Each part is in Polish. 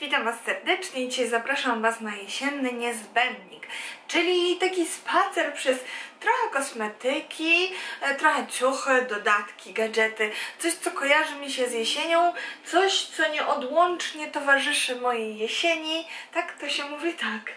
witam Was serdecznie. Dzisiaj zapraszam Was na jesienny niezbędnik, czyli taki spacer przez trochę kosmetyki, trochę ciuchy, dodatki, gadżety. Coś, co kojarzy mi się z jesienią, coś, co nieodłącznie towarzyszy mojej jesieni. Tak to się mówi, tak.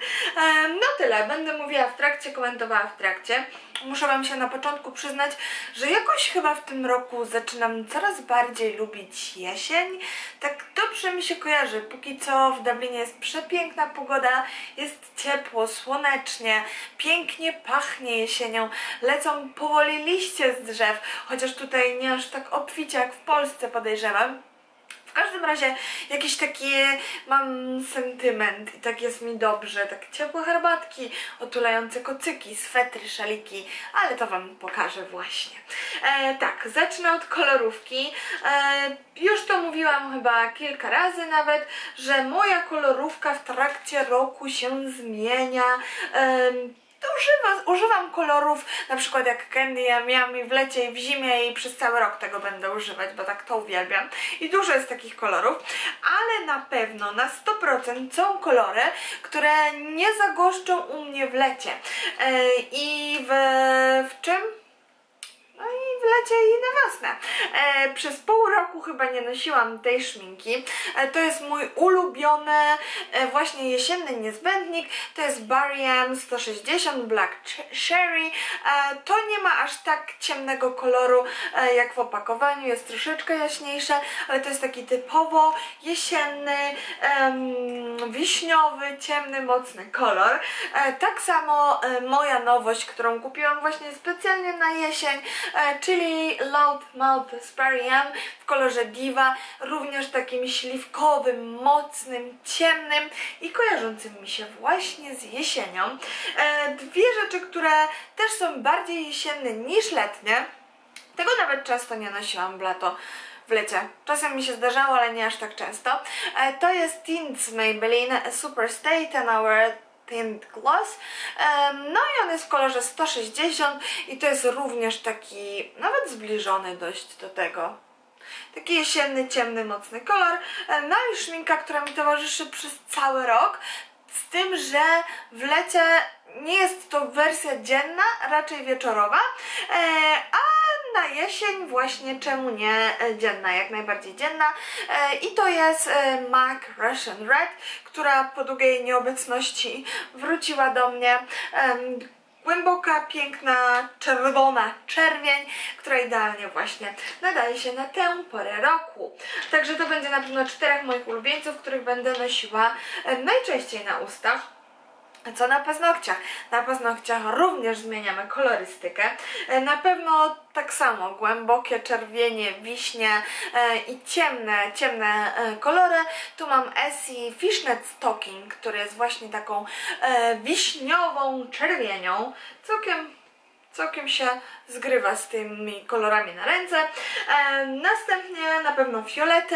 No tyle, będę mówiła w trakcie, komentowała w trakcie. Muszę Wam się na początku przyznać, że jakoś chyba w tym roku zaczynam coraz bardziej lubić jesień. Tak dobrze mi się kojarzy. Póki co w Dublinie jest przepiękna pogoda, jest ciepło, słonecznie, pięknie pachnie jesienią, lecą powoli liście z drzew, chociaż tutaj nie aż tak obficie jak w Polsce, podejrzewam. W każdym razie jakiś taki mam sentyment i tak jest mi dobrze, tak ciepłe herbatki, otulające kocyki, swetry, szaliki, ale to Wam pokażę właśnie. Tak, zacznę od kolorówki. Już to mówiłam chyba kilka razy nawet, że moja kolorówka w trakcie roku się zmienia. Używam kolorów, na przykład jak Candy, ja miałam i w lecie, i w zimie, i przez cały rok tego będę używać, bo tak to uwielbiam. I dużo jest takich kolorów, ale na pewno na 100% są kolory, które nie zagoszczą u mnie w lecie. I w czym? No i w lecie i na wiosnę. Przez pół roku chyba nie nosiłam tej szminki. To jest mój ulubiony właśnie jesienny niezbędnik. To jest Barry M 160 Black Cherry. To nie ma aż tak ciemnego koloru jak w opakowaniu. Jest troszeczkę jaśniejsze, ale to jest taki typowo jesienny, wiśniowy, ciemny, mocny kolor. Tak samo moja nowość, którą kupiłam właśnie specjalnie na jesień, czyli Loud Mouth z Barry M w kolorze Diva, również takim śliwkowym, mocnym, ciemnym i kojarzącym mi się właśnie z jesienią. Dwie rzeczy, które też są bardziej jesienne niż letnie, tego nawet często nie nosiłam w lato. W lecie. Czasem mi się zdarzało, ale nie aż tak często. To jest tint z Maybelline SuperStay 10-hour Tint Gloss. No i on jest w kolorze 160 i to jest również taki nawet zbliżony dość do tego. Taki jesienny, ciemny, mocny kolor. No i szminka, która mi towarzyszy przez cały rok, z tym, że w lecie nie jest to wersja dzienna, raczej wieczorowa, na jesień właśnie czemu nie dzienna, jak najbardziej dzienna. I to jest MAC Russian Red, która po długiej nieobecności wróciła do mnie. Głęboka, piękna, czerwona czerwień, która idealnie właśnie nadaje się na tę porę roku. Także to będzie na pewno czterech moich ulubieńców, których będę nosiła najczęściej na ustach. Co na paznokciach? Na paznokciach również zmieniamy kolorystykę. Na pewno tak samo głębokie czerwienie, wiśnie i ciemne kolory. Tu mam Essie Fishnet Stocking, który jest właśnie taką wiśniową czerwienią. Całkiem się zgrywa z tymi kolorami na ręce. Następnie na pewno fiolety.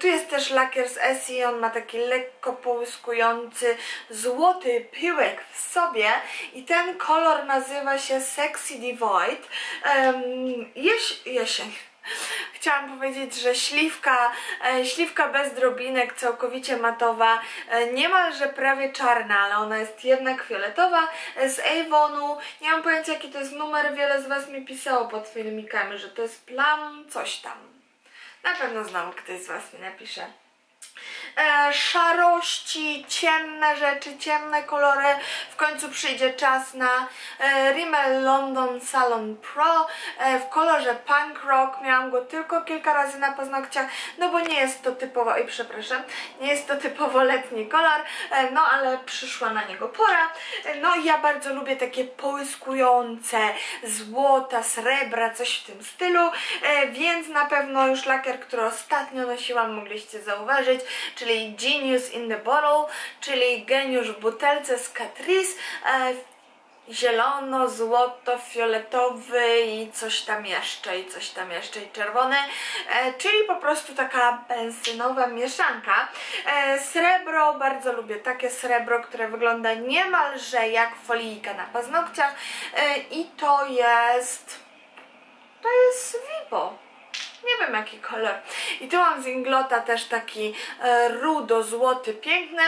Tu jest też lakier z Essie. On ma taki lekko połyskujący złoty pyłek w sobie. I ten kolor nazywa się Sexy Devoid. Jesień. Chciałam powiedzieć, że śliwka bez drobinek, całkowicie matowa, niemalże prawie czarna, ale ona jest jednak fioletowa, z Avonu. Nie mam pojęcia, jaki to jest numer, wiele z Was mi pisało pod filmikami, że to jest plum coś tam. Na pewno znowu ktoś z Was mi napisze. Szarości, ciemne rzeczy, ciemne kolory. W końcu przyjdzie czas na Rimmel London Salon Pro w kolorze Punk Rock. Miałam go tylko kilka razy na paznokciach, no bo nie jest to typowo, nie jest to typowo letni kolor, no ale przyszła na niego pora. No i ja bardzo lubię takie połyskujące złota, srebra, coś w tym stylu, więc na pewno już lakier, który ostatnio nosiłam, mogliście zauważyć, czyli Genius in the Bottle, czyli geniusz w butelce z Catrice, zielono, złoto, fioletowy i coś tam jeszcze, i czerwony, czyli po prostu taka benzynowa mieszanka. Srebro, bardzo lubię takie srebro, które wygląda niemalże jak folijka na paznokciach, i to jest Wibo. nie wiem jaki kolor. I tu mam z Inglota też taki rudo-złoty, piękny.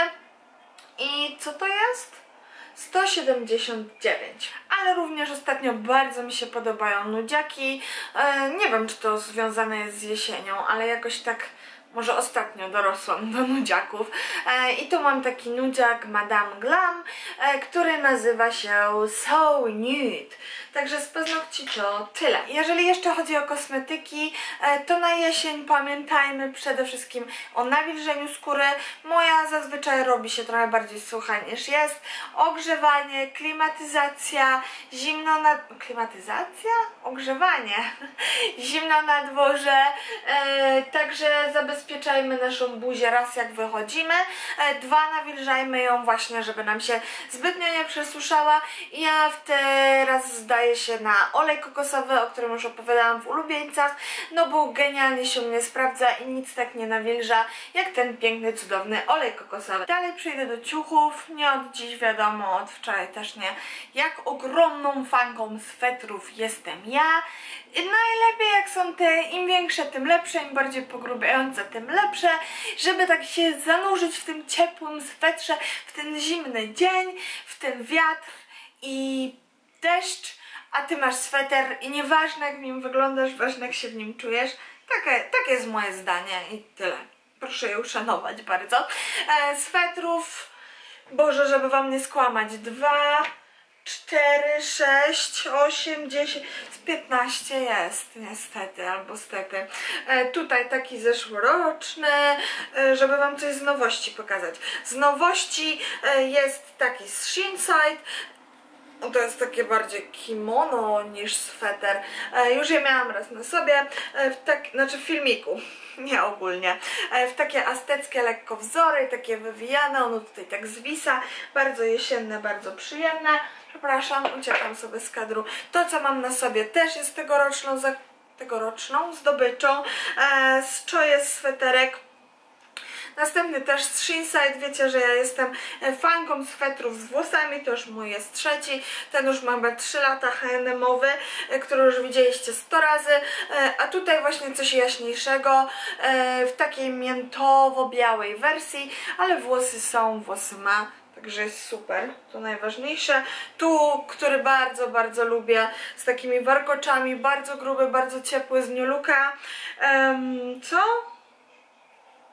I co to jest? 179. Ale również ostatnio bardzo mi się podobają nudziaki. Nie wiem, czy to związane jest z jesienią, ale jakoś tak może ostatnio dorosłam do nudziaków. I tu mam taki nudziak Madame Glam, który nazywa się So Nude. Także z paznokci to tyle. Jeżeli jeszcze chodzi o kosmetyki, to na jesień pamiętajmy przede wszystkim o nawilżeniu skóry. Moja zazwyczaj robi się trochę bardziej sucha niż jest. Ogrzewanie, klimatyzacja, zimno na... Klimatyzacja? Ogrzewanie. Zimno na dworze. Także zabezpieczajmy naszą buzię raz jak wychodzimy. Dwa, nawilżajmy ją właśnie, żeby nam się zbytnio nie przesuszała. Ja teraz zdaję się na olej kokosowy, o którym już opowiadałam w ulubieńcach, no bo genialnie się mnie sprawdza i nic tak nie nawilża jak ten piękny, cudowny olej kokosowy. Dalej przejdę do ciuchów, nie od dziś wiadomo, od wczoraj też nie, jak ogromną fanką swetrów jestem ja. Najlepiej jak są te, im większe tym lepsze, im bardziej pogrubiające tym lepsze, żeby tak się zanurzyć w tym ciepłym swetrze, w ten zimny dzień, w ten wiatr i deszcz. A ty masz sweter i nieważne jak w nim wyglądasz, ważne jak się w nim czujesz. Takie jest moje zdanie i tyle. Proszę je uszanować bardzo. Swetrów, Boże, żeby wam nie skłamać, 2, 4, 6, 8, 10, 15 jest niestety, albo stety. Tutaj taki zeszłoroczny, żeby wam coś z nowości pokazać. Z nowości jest taki z SheInside. To jest takie bardziej kimono niż sweter. Już je miałam raz na sobie, znaczy w filmiku, nie ogólnie. W takie azteckie lekko wzory, takie wywijane, ono tutaj tak zwisa. Bardzo jesienne, bardzo przyjemne. Przepraszam, uciekam sobie z kadru. To co mam na sobie też jest tegoroczną zdobyczą. Z czoje sweterek. Następny też z SheInside, wiecie, że ja jestem fanką swetrów z włosami, to już mój jest trzeci, ten już ma chyba 3 lata, H&M-owy, który już widzieliście 100 razy, a tutaj właśnie coś jaśniejszego, w takiej miętowo-białej wersji, ale włosy ma, także jest super, to najważniejsze. Tu, który bardzo, bardzo lubię, z takimi warkoczami, bardzo gruby, bardzo ciepły z New Looka. Co?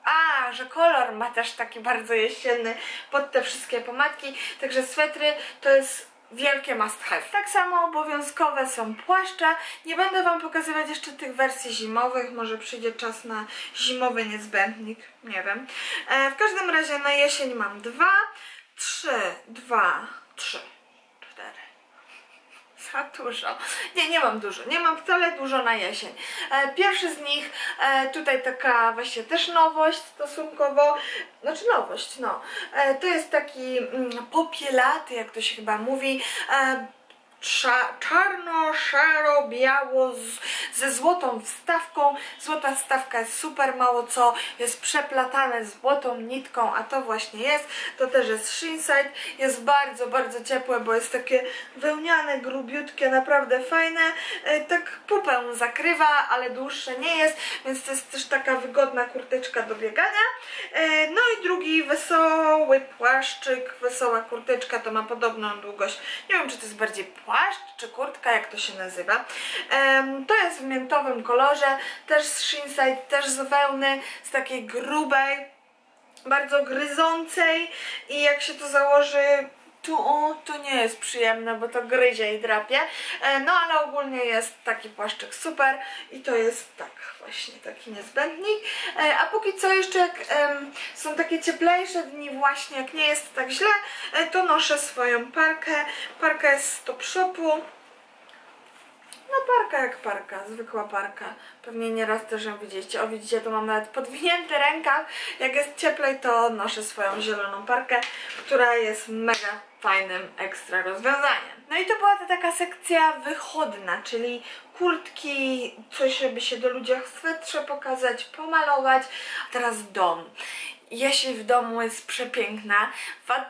A, że kolor ma też taki bardzo jesienny pod te wszystkie pomadki, także swetry to jest wielkie must have. Tak samo obowiązkowe są płaszcze. Nie będę wam pokazywać jeszcze tych wersji zimowych, może przyjdzie czas na zimowy niezbędnik, nie wiem. W każdym razie na jesień mam 2, 3, 2, 3, 4. Za dużo. Nie, nie mam dużo. Nie mam wcale dużo na jesień. Pierwszy z nich, tutaj taka właśnie też nowość stosunkowo, znaczy nowość, no. To jest taki popielaty, jak to się chyba mówi, czarno, szaro, biało ze złotą wstawką. Złota wstawka jest super, mało co jest przeplatane złotą nitką, a to właśnie jest. To też jest SheInside. Jest bardzo, bardzo ciepłe, bo jest takie wełniane, grubiutkie, naprawdę fajne. Tak pupę zakrywa, ale dłuższe nie jest, więc to jest też taka wygodna kurteczka do biegania. No i drugi wesoły płaszczyk, wesoła kurteczka, to ma podobną długość. Nie wiem, czy to jest bardziej płaszcz czy kurtka, jak to się nazywa. To jest w miętowym kolorze, też z SheInside, też z wełny, z takiej grubej, bardzo gryzącej i jak się to założy tu nie jest przyjemne, bo to gryzie i drapie, no ale ogólnie jest taki płaszczyk super i to jest tak właśnie taki niezbędnik. A póki co jeszcze jak są takie cieplejsze dni właśnie, jak nie jest tak źle, to noszę swoją parkę. Parka jest z Topshopu. No parka jak parka, zwykła parka. Pewnie nieraz też ją widzieliście. O widzicie, tu mam nawet podwinięty rękaw. Jak jest cieplej, to noszę swoją zieloną parkę, która jest mega fajnym ekstra rozwiązaniem. No i to była ta taka sekcja wychodna, czyli kurtki, coś żeby się do ludziach w swetrze pokazać, pomalować. A teraz dom. Jesień w domu jest przepiękna.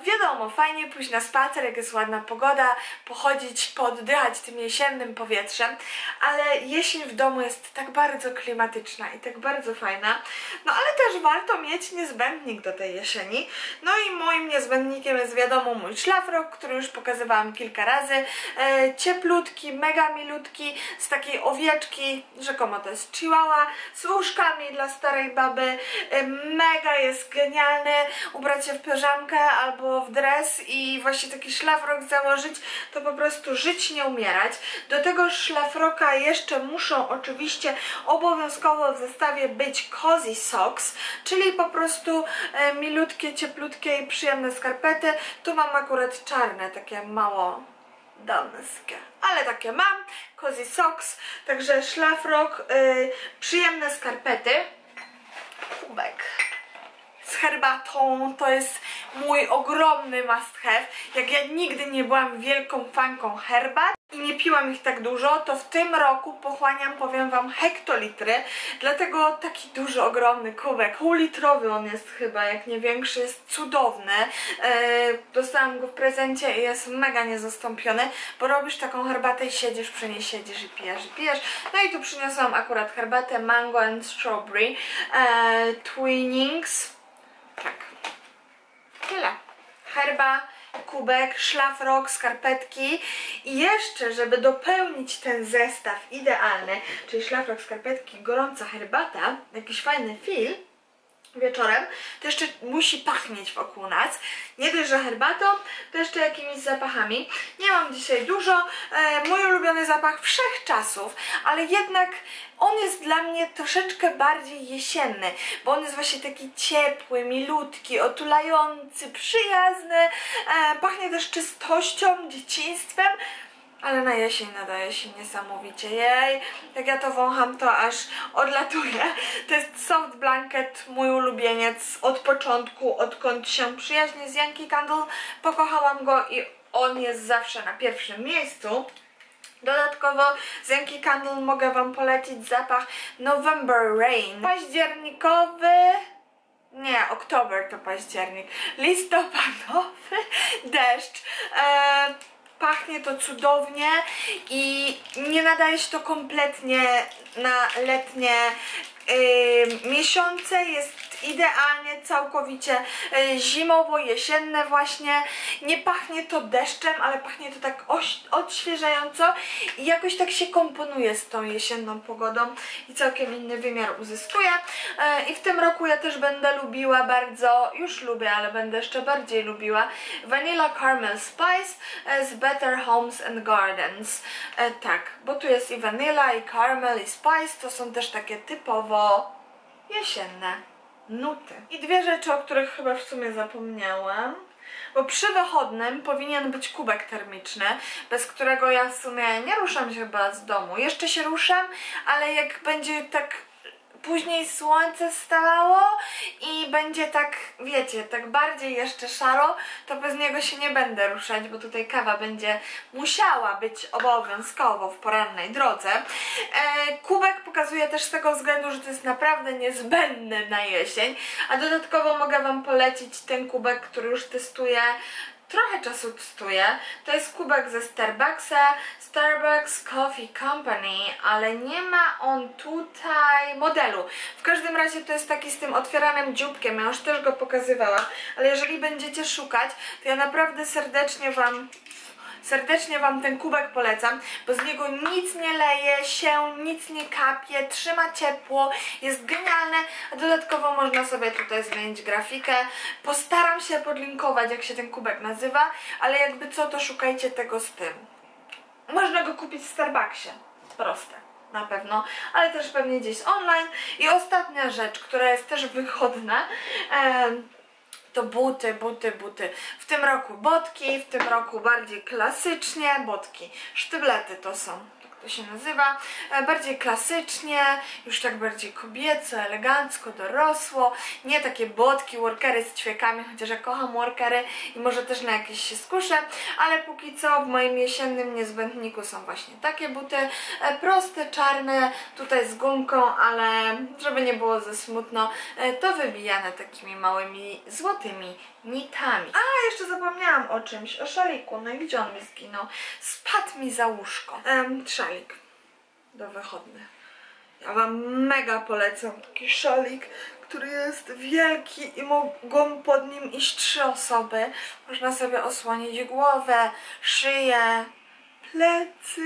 Wiadomo, fajnie pójść na spacer, jak jest ładna pogoda, pochodzić, pooddychać tym jesiennym powietrzem, ale jesień w domu jest tak bardzo klimatyczna i tak bardzo fajna. No ale też warto mieć niezbędnik do tej jesieni. No i moim niezbędnikiem jest wiadomo mój szlafrok, który już pokazywałam kilka razy. Cieplutki, mega milutki, z takiej owieczki, rzekomo to jest chihuahua, z łóżkami dla starej baby. Mega jest genialny, ubrać się w piżamkę albo w dres i właśnie taki szlafrok założyć, to po prostu żyć, nie umierać. Do tego szlafroka jeszcze muszą oczywiście obowiązkowo w zestawie być cozy socks, czyli po prostu milutkie, cieplutkie i przyjemne skarpety. Tu mam akurat czarne, takie mało damskie, ale takie mam, cozy socks, także szlafrok, przyjemne skarpety, kubek z herbatą, to jest mój ogromny must have. Jak ja nigdy nie byłam wielką fanką herbat i nie piłam ich tak dużo, to w tym roku pochłaniam, powiem wam, hektolitry, dlatego taki duży, ogromny kubek, półlitrowy on jest chyba, jak nie większy, jest cudowny. Dostałam go w prezencie i jest mega niezastąpiony, bo robisz taką herbatę i siedzisz przy niej, siedzisz i pijesz, i pijesz. No i tu przyniosłam akurat herbatę mango and strawberry, Twinings, tak, tyle, herba, kubek, szlafrok, skarpetki i jeszcze, żeby dopełnić ten zestaw idealny, czyli szlafrok, skarpetki, gorąca herbata, jakiś fajny feel wieczorem, to jeszcze musi pachnieć wokół nas, nie dość, że herbatą, to jeszcze jakimiś zapachami. Nie mam dzisiaj dużo, mój ulubiony zapach wszechczasów, ale jednak on jest dla mnie troszeczkę bardziej jesienny, bo on jest właśnie taki ciepły, milutki, otulający, przyjazny, pachnie też czystością, dzieciństwem, ale na jesień nadaje się niesamowicie. Jej, jak ja to wącham, to aż odlatuję. To jest soft blanket, mój ulubieniec od początku, odkąd się przyjaźnię z Yankee Candle, pokochałam go i on jest zawsze na pierwszym miejscu. Dodatkowo z Yankee Candle mogę wam polecić zapach November Rain, październikowy, nie, oktober to październik, listopadowy deszcz. Pachnie to cudownie i nie nadaje się to kompletnie na letnie miesiące, jest idealnie, całkowicie zimowo, jesienne właśnie. Nie pachnie to deszczem, ale pachnie to tak odświeżająco i jakoś tak się komponuje z tą jesienną pogodą i całkiem inny wymiar uzyskuje. I w tym roku ja też będę lubiła bardzo, już lubię, ale będę jeszcze bardziej lubiła Vanilla Caramel Spice z Better Homes and Gardens. Tak, bo tu jest i vanilla, i caramel, i spice, to są też takie typowo jesienne nuty. I dwie rzeczy, o których chyba w sumie zapomniałam, bo przy wychodnym powinien być kubek termiczny, bez którego ja w sumie nie ruszam się chyba z domu. Jeszcze się ruszam, ale jak będzie tak później słońce stawało i będzie tak, wiecie, tak bardziej jeszcze szaro, to bez niego się nie będę ruszać, bo tutaj kawa będzie musiała być obowiązkowo w porannej drodze. Kubek pokazuję też z tego względu, że to jest naprawdę niezbędny na jesień, a dodatkowo mogę wam polecić ten kubek, który już testuję, trochę czasu testuję. To jest kubek ze Starbucksa, Starbucks Coffee Company, ale nie ma on tutaj modelu. W każdym razie to jest taki z tym otwieranym dzióbkiem, ja już też go pokazywałam, ale jeżeli będziecie szukać, to ja naprawdę serdecznie wam ten kubek polecam, bo z niego nic nie leje się, nic nie kapie, trzyma ciepło, jest genialne, a dodatkowo można sobie tutaj zmienić grafikę. Postaram się podlinkować, jak się ten kubek nazywa, ale jakby co, to szukajcie tego z tym. Można go kupić w Starbucksie, proste, na pewno, ale też pewnie gdzieś online. I ostatnia rzecz, która jest też wychodna, to buty. W tym roku botki, w tym roku bardziej klasycznie botki. Sztyblety to są. to się nazywa, bardziej klasycznie, już tak bardziej kobieco, elegancko, dorosło, nie takie bodki, workery z ćwiekami, chociaż ja kocham workery i może też na jakieś się skuszę, ale póki co w moim jesiennym niezbędniku są właśnie takie buty, proste, czarne, tutaj z gumką, ale żeby nie było za smutno, to wybijane takimi małymi złotymi nitami. A, jeszcze zapomniałam o czymś, o szaliku, no i gdzie on mi zginął? Spadł mi za łóżko. Szalik do wychodnych. Ja wam mega polecam taki szalik, który jest wielki i mogą pod nim iść 3 osoby. Można sobie osłonić głowę, szyję, plecy,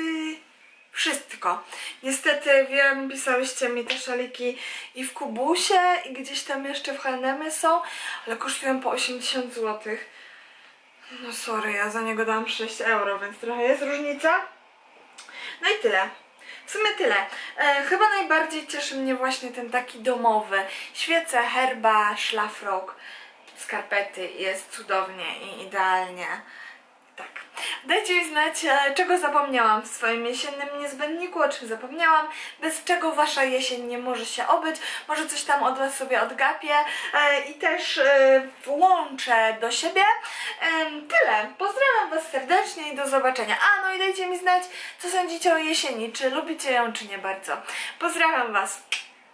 wszystko. Niestety wiem, pisałyście mi te szaliki i w Kubusie, i gdzieś tam jeszcze w H&M są, ale kosztują po 80 zł. No sorry, ja za niego dałam 6 euro, więc trochę jest różnica. No i tyle. W sumie tyle. Chyba najbardziej cieszy mnie właśnie ten taki domowy. Świece, herba, szlafrok, skarpety. Jest cudownie i idealnie. Tak. Dajcie mi znać, czego zapomniałam w swoim jesiennym niezbędniku, o czym zapomniałam, bez czego wasza jesień nie może się obyć. Może coś tam od was sobie odgapię i też włączę do siebie. Tyle. Pozdrawiam was serdecznie i do zobaczenia. A, no i dajcie mi znać, co sądzicie o jesieni, czy lubicie ją, czy nie bardzo. Pozdrawiam was.